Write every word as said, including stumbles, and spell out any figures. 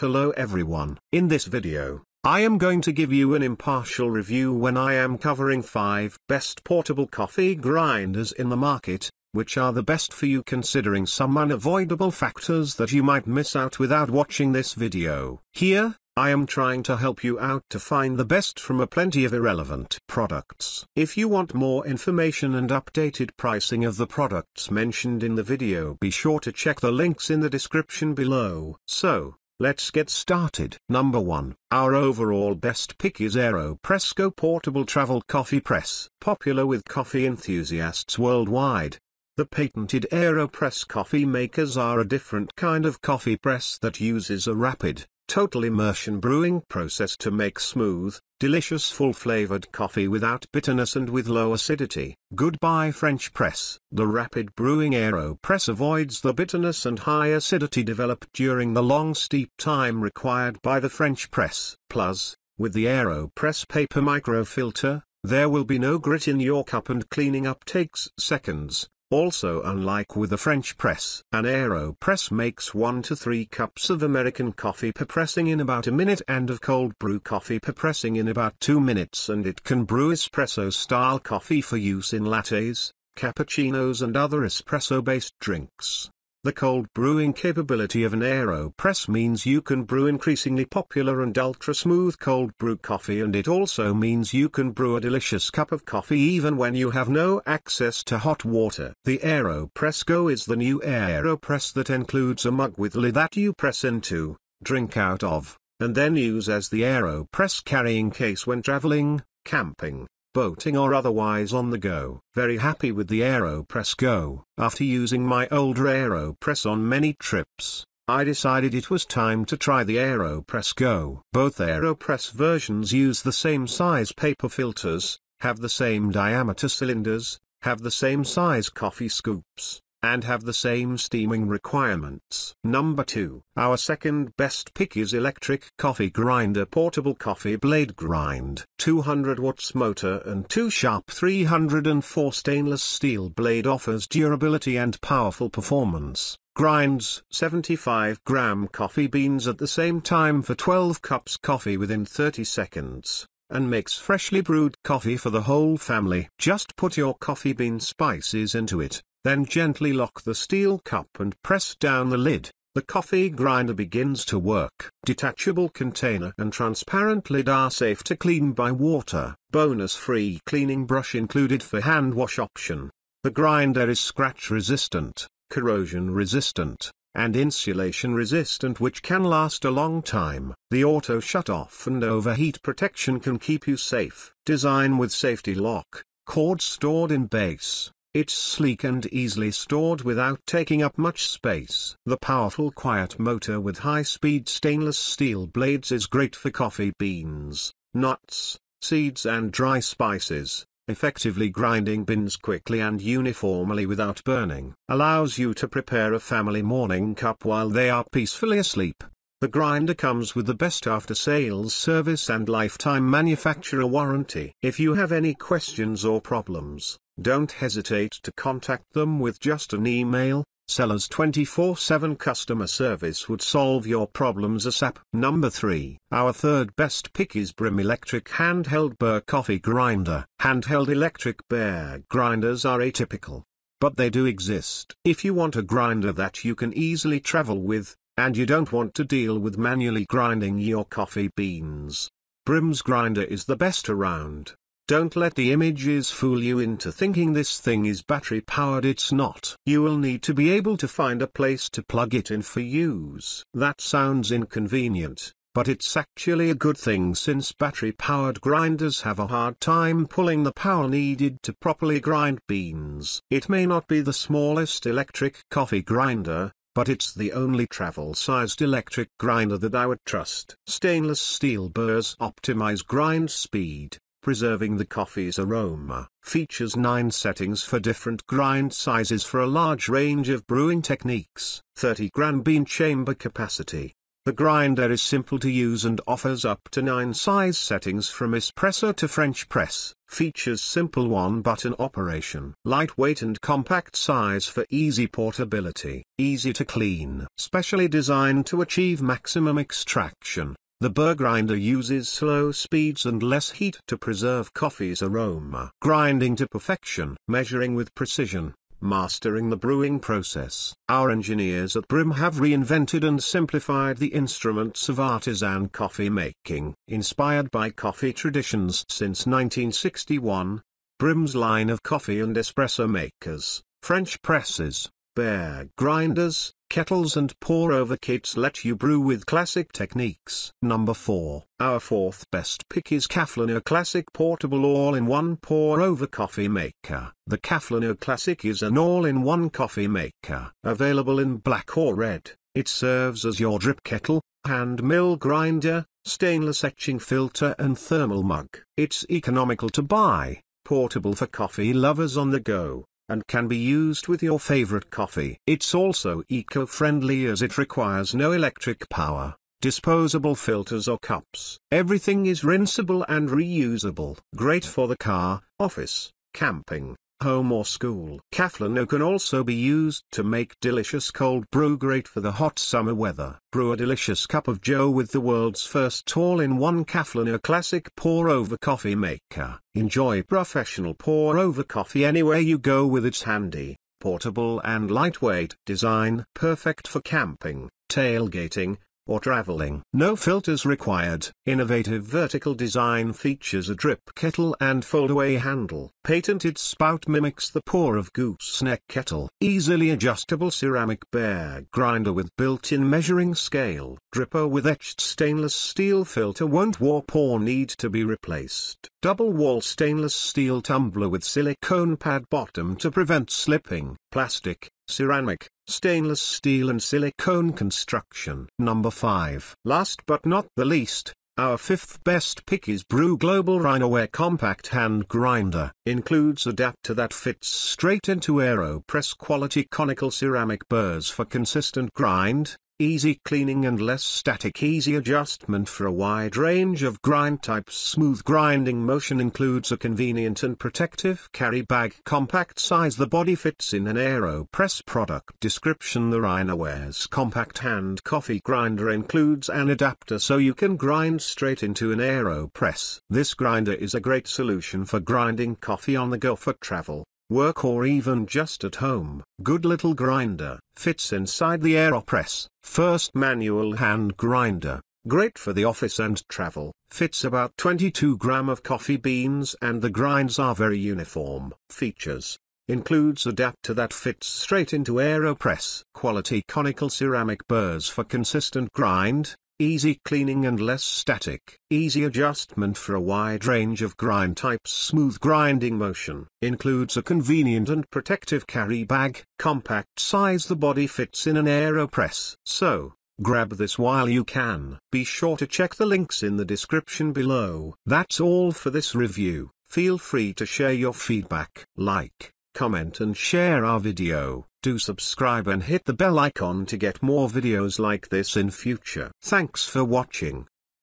Hello everyone. In this video, I am going to give you an impartial review when I am covering five best portable coffee grinders in the market, which are the best for you considering some unavoidable factors that you might miss out without watching this video. Here, I am trying to help you out to find the best from a plenty of irrelevant products. If you want more information and updated pricing of the products mentioned in the video, be sure to check the links in the description below. So, let's get started. Number one. Our overall best pick is AeroPress Go Portable Travel Coffee Press. Popular with coffee enthusiasts worldwide, the patented AeroPress coffee makers are a different kind of coffee press that uses a rapid, total immersion brewing process to make smooth, delicious full-flavored coffee without bitterness and with low acidity. Goodbye French press. The rapid brewing AeroPress avoids the bitterness and high acidity developed during the long steep time required by the French press. Plus, with the AeroPress paper microfilter, there will be no grit in your cup and cleaning up takes seconds. Also, unlike with the French press, an AeroPress makes one to three cups of American coffee per pressing in about a minute and of cold brew coffee per pressing in about two minutes, and it can brew espresso-style coffee for use in lattes, cappuccinos and other espresso-based drinks. The cold brewing capability of an AeroPress means you can brew increasingly popular and ultra-smooth cold brew coffee, and it also means you can brew a delicious cup of coffee even when you have no access to hot water. The AeroPress Go is the new AeroPress that includes a mug with lid that you press into, drink out of, and then use as the AeroPress carrying case when traveling, camping, boating or otherwise on the go. Very happy with the AeroPress Go. After using my older AeroPress on many trips, I decided it was time to try the AeroPress Go. Both AeroPress versions use the same size paper filters, have the same diameter cylinders, have the same size coffee scoops, and have the same steaming requirements. Number two. Our second best pick is Electric Coffee Grinder Portable Coffee Blade Grind. two hundred watts motor and two sharp three hundred and four stainless steel blade offers durability and powerful performance. Grinds seventy-five gram coffee beans at the same time for twelve cups coffee within thirty seconds, and makes freshly brewed coffee for the whole family. Just put your coffee bean spices into it, then gently lock the steel cup and press down the lid. The coffee grinder begins to work. Detachable container and transparent lid are safe to clean by water. Bonus free cleaning brush included for hand wash option. The grinder is scratch resistant, corrosion resistant, and insulation resistant, which can last a long time. The auto shut off and overheat protection can keep you safe. Design with safety lock, cord stored in base. It's sleek and easily stored without taking up much space. The powerful quiet motor with high-speed stainless steel blades is great for coffee beans, nuts, seeds and dry spices, effectively grinding beans quickly and uniformly without burning. Allows you to prepare a family morning cup while they are peacefully asleep. The grinder comes with the best after-sales service and lifetime manufacturer warranty. If you have any questions or problems, don't hesitate to contact them with just an email. Sellers twenty-four seven customer service would solve your problems ASAP. Number three. Our third best pick is Brim Electric Handheld Burr Coffee Grinder. Handheld electric burr grinders are atypical, but they do exist. If you want a grinder that you can easily travel with, and you don't want to deal with manually grinding your coffee beans, Brim's grinder is the best around. Don't let the images fool you into thinking this thing is battery powered. It's not. You will need to be able to find a place to plug it in for use. That sounds inconvenient, but it's actually a good thing, since battery powered grinders have a hard time pulling the power needed to properly grind beans. It may not be the smallest electric coffee grinder, but it's the only travel-sized electric grinder that I would trust. Stainless steel burrs optimize grind speed, preserving the coffee's aroma. Features nine settings for different grind sizes for a large range of brewing techniques. thirty gram bean chamber capacity, The grinder is simple to use and offers up to nine size settings from espresso to French press. Features simple one-button operation. Lightweight and compact size for easy portability. Easy to clean. Specially designed to achieve maximum extraction, the burr grinder uses slow speeds and less heat to preserve coffee's aroma. Grinding to perfection. Measuring with precision. Mastering the brewing process. Our engineers at Brim have reinvented and simplified the instruments of artisan coffee making. Inspired by coffee traditions since nineteen sixty-one, Brim's line of coffee and espresso makers, French presses, bear grinders, kettles and pour-over kits let you brew with classic techniques. Number four. Our fourth best pick is Kafflano Classic Portable All-in-One Pour-Over Coffee Maker. The Kafflano Classic is an all-in-one coffee maker. Available in black or red, it serves as your drip kettle, hand mill grinder, stainless etching filter and thermal mug. It's economical to buy, portable for coffee lovers on the go, and can be used with your favorite coffee. It's also eco-friendly as it requires no electric power, disposable filters or cups. Everything is rinsable and reusable. Great for the car, office, camping, home or school. Kafflano can also be used to make delicious cold brew, great for the hot summer weather. Brew a delicious cup of joe with the world's first all-in-one Kafflano Classic pour-over coffee maker. Enjoy professional pour-over coffee anywhere you go with its handy, portable and lightweight design. Perfect for camping, tailgating, or traveling. No filters required. Innovative vertical design features a drip kettle and fold-away handle. Patented spout mimics the pour of gooseneck kettle. Easily adjustable ceramic bear grinder with built-in measuring scale. Dripper with etched stainless steel filter won't warp or need to be replaced. Double-wall stainless steel tumbler with silicone pad bottom to prevent slipping. Plastic, ceramic, stainless steel and silicone construction. Number five. Last but not the least, our fifth best pick is Brew Global Rhinoware Compact Hand Grinder. Includes adapter that fits straight into AeroPress quality conical ceramic burrs for consistent grind, easy cleaning and less static. Easy adjustment for a wide range of grind types. Smooth grinding motion. Includes a convenient and protective carry bag. Compact size. The body fits in an AeroPress product description. The Rhinoware's compact hand coffee grinder includes an adapter so you can grind straight into an AeroPress. This grinder is a great solution for grinding coffee on the go for travel, work or even just at home. Good little grinder. Fits inside the AeroPress. First manual hand grinder. Great for the office and travel. Fits about twenty-two grams of coffee beans and the grinds are very uniform. Features. Includes adapter that fits straight into AeroPress. Quality conical ceramic burrs for consistent grind, easy cleaning and less static. Easy adjustment for a wide range of grind types. Smooth grinding motion. Includes a convenient and protective carry bag. Compact size. The body fits in an AeroPress. So, grab this while you can. Be sure to check the links in the description below. That's all for this review. Feel free to share your feedback. Like, comment and share our video. Do subscribe and hit the bell icon to get more videos like this in future. Thanks for watching.